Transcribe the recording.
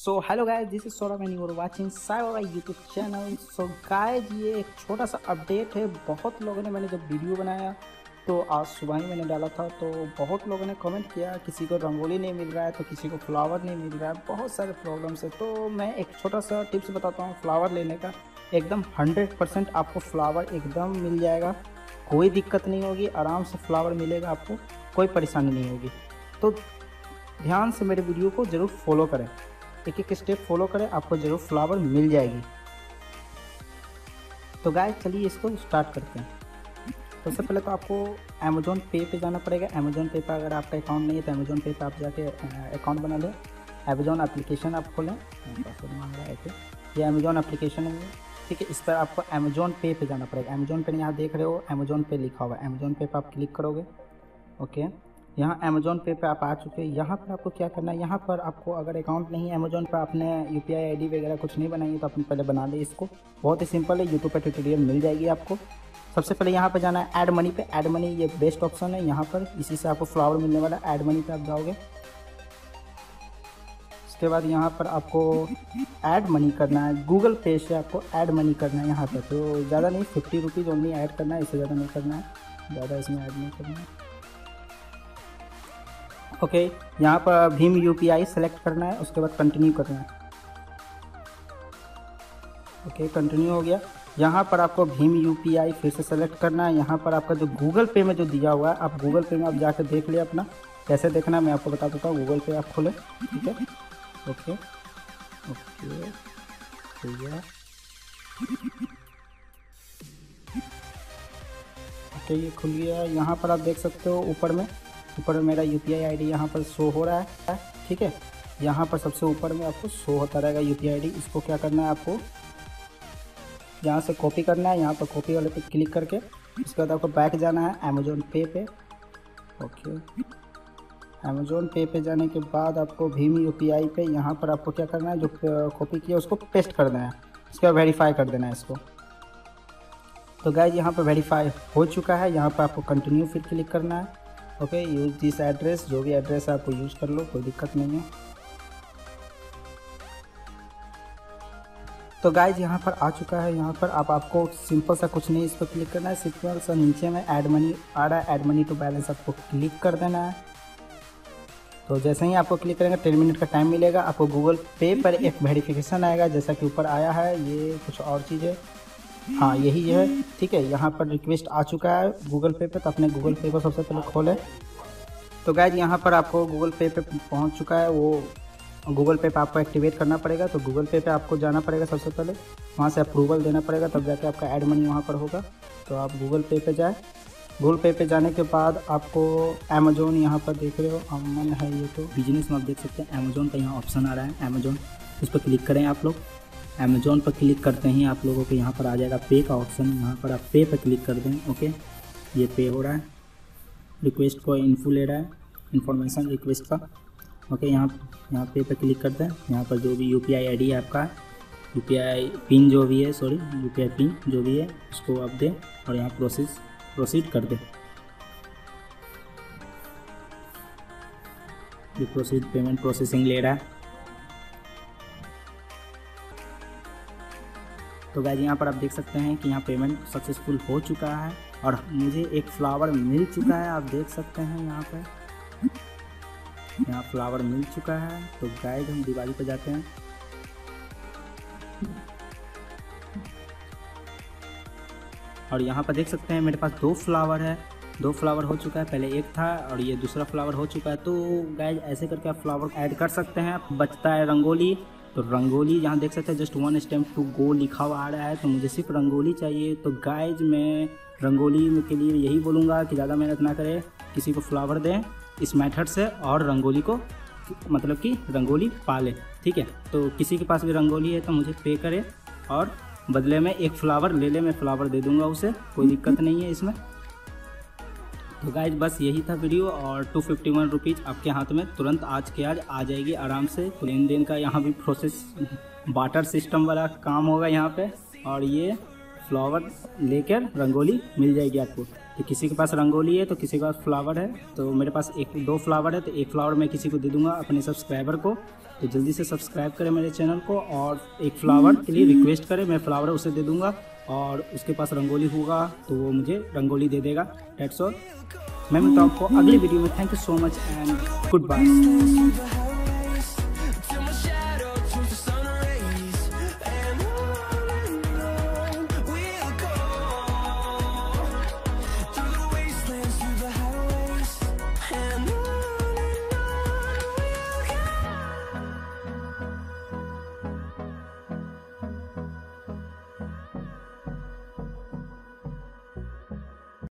So hello guys, this is Saurabh and you are watching साइबरा YouTube channel. So guys, ये एक छोटा सा update है। बहुत लोगों ने, मैंने जब वीडियो बनाया तो आज सुबह ही मैंने डाला था, तो बहुत लोगों ने कमेंट किया किसी को रंगोली नहीं मिल रहा है, तो किसी को फ्लावर नहीं मिल रहा है, बहुत सारे प्रॉब्लम्स है। तो मैं एक छोटा सा टिप्स बताता हूँ फ्लावर लेने का। एकदम 100% आपको फ्लावर एकदम मिल जाएगा, कोई दिक्कत नहीं होगी, आराम से फ्लावर मिलेगा, आपको कोई परेशानी नहीं होगी। तो ध्यान से मेरे वीडियो को ज़रूर फॉलो करें, एक एक स्टेप फॉलो करें, आपको ज़रूर फ्लावर मिल जाएगी। तो गाइस चलिए इसको स्टार्ट करते हैं। सबसे पहले तो आपको अमेज़ॉन पे पे जाना पड़ेगा। अमेज़ॉन पे पर अगर आपका अकाउंट नहीं है तो अमेज़ॉन पे पर आप जाके अकाउंट बना लें। अमेज़ॉन एप्लीकेशन आप खोलें, ये अमेज़ॉन एप्लीकेशन है, ठीक है। इस पर आपको अमेज़ॉन पे पे जाना पड़ेगा। अमेज़ॉन पे यहाँ देख रहे हो, अमेज़ॉन पे लिखा हुआ है, अमेज़ॉन पे पर आप क्लिक करोगे। ओके, यहाँ अमेज़ॉन पे पे आप आ चुके हैं। यहाँ पर आपको क्या करना है, यहाँ पर आपको अगर अकाउंट नहीं है अमेज़ॉन पर, आपने यूपीआई आईडी वगैरह कुछ नहीं बनाई है तो आपने पहले बना ली। इसको बहुत ही सिंपल है, यूट्यूब पर ट्यूटोरियल मिल जाएगी आपको। सबसे पहले यहाँ पर जाना है ऐड मनी पे। ऐड मनी ये बेस्ट ऑप्शन है यहाँ पर, इसी से आपको फ्लावर मिलने वाला है। ऐड मनी पे आप जाओगे, उसके बाद यहाँ पर आपको ऐड मनी करना है। गूगल पे से आपको ऐड मनी करना है यहाँ पर, तो ज़्यादा नहीं, 50 रुपीज़ ओनली ऐड करना है, इससे ज़्यादा नहीं करना है, ज़्यादा इसमें ऐड नहीं करना है। ओके, यहाँ पर भीम यूपीआई सेलेक्ट करना है, उसके बाद कंटिन्यू करना है। ओके, कंटिन्यू हो गया। यहाँ पर आपको भीम यूपीआई फिर से सेलेक्ट करना है। यहाँ पर आपका जो गूगल पे में जो दिया हुआ है, आप गूगल पे में आप जाकर देख ले अपना, कैसे देखना है मैं आपको बता देता हूँ। गूगल पे आप खोलें, ठीक है। ओके ओके, ठीक है, ये खुल गया। यहाँ पर आप देख सकते हो ऊपर में मेरा यूपीआई आईडी यहाँ पर शो हो रहा है, ठीक है। यहाँ पर सबसे ऊपर में आपको शो होता रहेगा यूपीआई आईडी। इसको क्या करना है, आपको यहाँ से कॉपी करना है, यहाँ पर कॉपी वाले पे क्लिक करके उसके बाद आपको बैक जाना है अमेज़ॉन पे पे। ओके, अमेज़ॉन पे पे जाने के बाद आपको भीम यूपीआई पे यहाँ पर आपको क्या करना है, जो कॉपी किया उसको पेस्ट कर देना है, उसके बाद वेरीफाई कर देना है इसको। तो गाइस यहाँ पर वेरीफाई हो चुका है। यहाँ पर आपको कंटिन्यू फिर क्लिक करना है। ओके, यूज़ दिस एड्रेस, जो भी एड्रेस है आपको यूज़ कर लो, कोई दिक्कत नहीं है। तो गाइज यहाँ पर आ चुका है। यहाँ पर आप, आपको सिंपल सा कुछ नहीं, इस पर क्लिक करना है। सिंपल सा नीचे में ऐड मनी आ रहा है, ऐड मनी टू बैलेंस आपको क्लिक कर देना है। तो जैसे ही आपको क्लिक करेंगे 10 मिनट का टाइम मिलेगा आपको। गूगल पे पर एक वेरिफिकेशन आएगा, जैसा कि ऊपर आया है, ये कुछ और चीज़ है, हाँ यही है, ठीक है। यहाँ पर रिक्वेस्ट आ चुका है गूगल पे पर, तो अपने गूगल पे को सबसे पहले खोलें। तो गाइज यहाँ पर आपको गूगल पे पर पहुँच चुका है, वो गूगल पे पर आपको एक्टिवेट करना पड़ेगा। तो गूगल पे पर आपको जाना पड़ेगा, सबसे पहले वहाँ से अप्रूवल देना पड़ेगा, तब जाके आपका ऐड मनी वहाँ पर होगा। तो आप गूगल पे पर जाए। गूगल पे पर जाने के बाद आपको अमेज़ॉन, यहाँ पर देख रहे हो अमन है ये, तो बिजनेस में आप देख सकते हैं अमेज़ॉन का यहाँ ऑप्शन आ रहा है अमेज़ॉन, उस पर क्लिक करें आप लोग। अमेज़ॉन पर क्लिक करते ही आप लोगों को यहाँ पर आ जाएगा पे का ऑप्शन, यहाँ पर आप पे पर क्लिक कर दें। ओके, ये पे हो रहा है, रिक्वेस्ट को इन्फो ले रहा है, इन्फॉर्मेशन रिक्वेस्ट का। ओके, यहाँ पे पर क्लिक करते हैं। यहाँ पर जो भी यूपीआई आईडी है आपका, यूपीआई पिन जो भी है, सॉरी यूपीआई पिन जो भी है उसको आप दें और यहाँ प्रोसीड कर दें। ये प्रोसीड, पेमेंट प्रोसेसिंग ले रहा है। तो गाइस यहाँ पर आप देख सकते हैं कि यहाँ पेमेंट सक्सेसफुल हो चुका है और मुझे एक फ्लावर मिल चुका है। आप देख सकते हैं यहाँ पर, यहाँ फ्लावर मिल चुका है। तो गाइस हम दिवाली पर जाते हैं। और यहाँ पर देख सकते हैं मेरे पास 2 फ्लावर है, 2 फ्लावर हो चुका है, पहले एक था और ये दूसरा फ्लावर हो चुका है। तो गाइस ऐसे करके आप फ्लावर ऐड कर सकते हैं। बचता है रंगोली, तो रंगोली यहाँ देख सकते हैं जस्ट 1 स्टेप टू गो लिखा हुआ आ रहा है, तो मुझे सिर्फ रंगोली चाहिए। तो गाइस मैं रंगोली के लिए यही बोलूँगा कि ज़्यादा मेहनत ना करें, किसी को फ्लावर दें इस मेथड से और रंगोली को, मतलब कि रंगोली पाले, ठीक है। तो किसी के पास भी रंगोली है तो मुझे पे करे और बदले में एक फ्लावर ले ले, मैं फ्लावर दे दूंगा उसे, कोई दिक्कत नहीं है इसमें। तो गाइज बस यही था वीडियो और 251 रुपीज़ आपके हाथ में तुरंत आज के आज आ जाएगी आराम से। लेन देन का यहाँ भी प्रोसेस, बाटर सिस्टम वाला काम होगा यहाँ पे, और ये फ्लावर लेकर रंगोली मिल जाएगी आपको। तो किसी के पास रंगोली है तो किसी के पास फ्लावर है, तो मेरे पास दो फ्लावर है, तो एक फ्लावर मैं किसी को दे दूंगा अपने सब्सक्राइबर को। तो जल्दी से सब्सक्राइब करें मेरे चैनल को और एक फ्लावर के लिए रिक्वेस्ट करें, मैं फ्लावर उसे दे दूंगा और उसके पास रंगोली होगा तो वो मुझे रंगोली दे देगा। That's all. मैं मिलता हूं आपको अगली वीडियो में। Thank you so much and good bye.